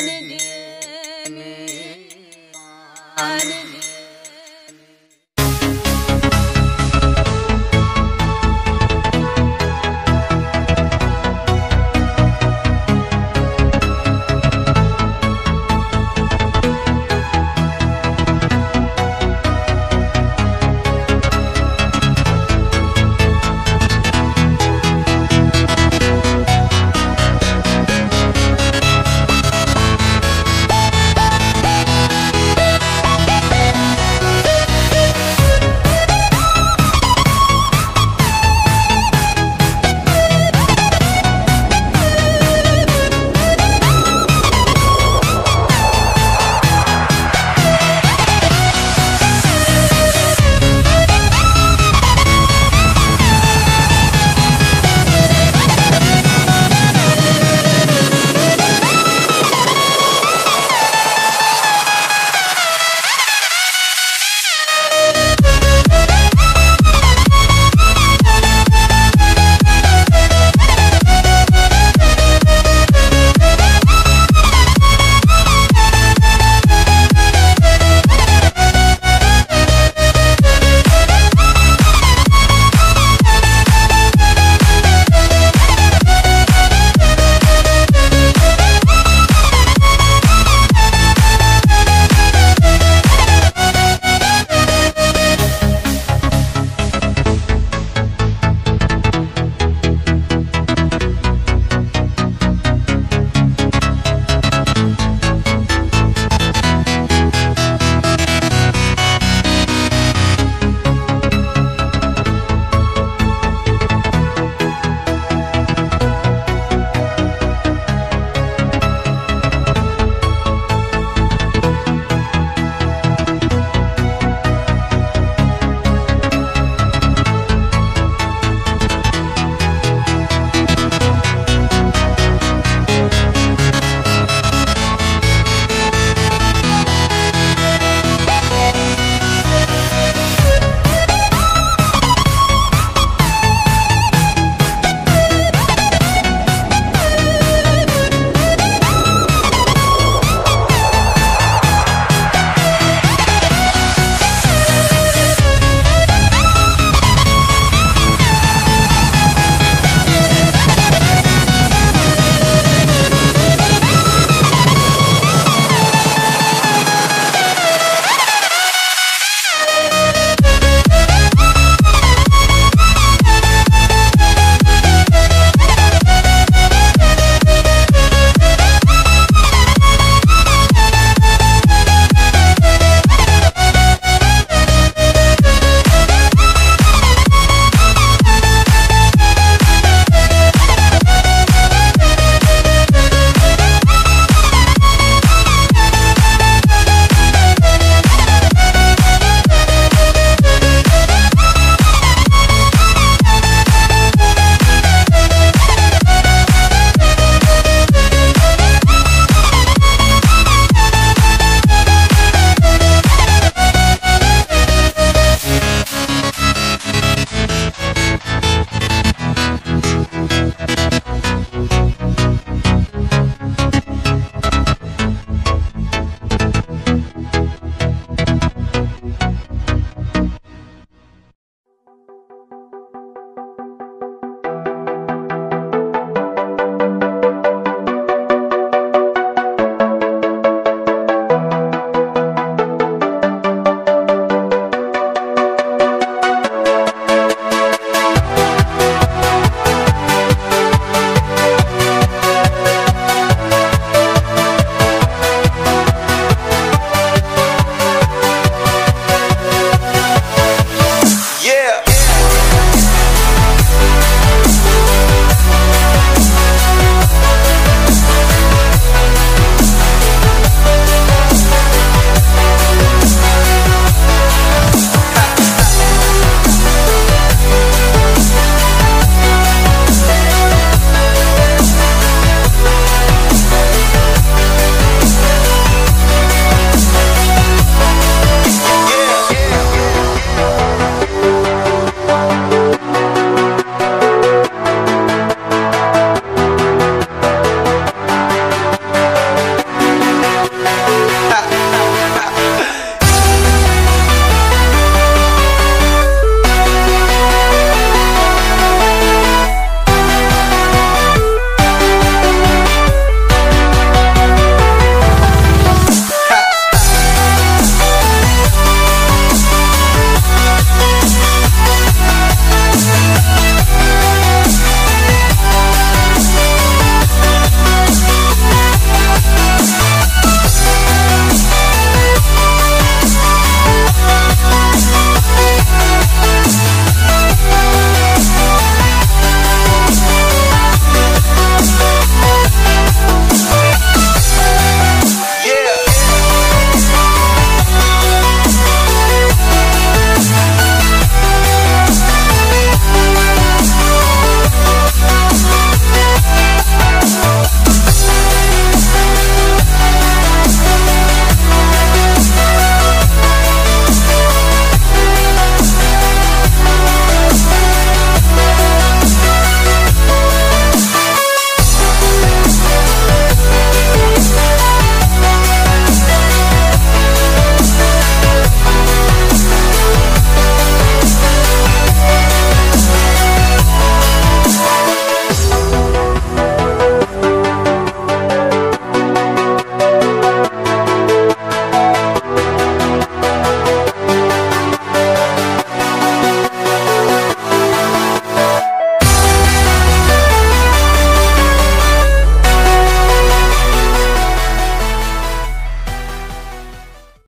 An